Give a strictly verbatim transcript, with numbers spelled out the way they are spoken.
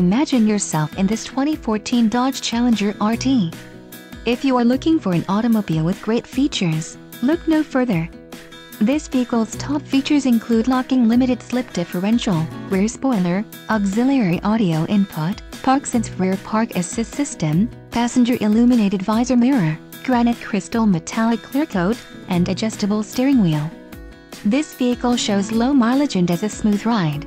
Imagine yourself in this twenty fourteen Dodge Challenger R T. If you are looking for an automobile with great features, look no further. This vehicle's top features include locking, limited slip differential, rear spoiler, auxiliary audio input, ParkSense rear park assist system, passenger illuminated visor mirror, granite crystal metallic clear coat, and adjustable steering wheel. This vehicle shows low mileage and has a smooth ride.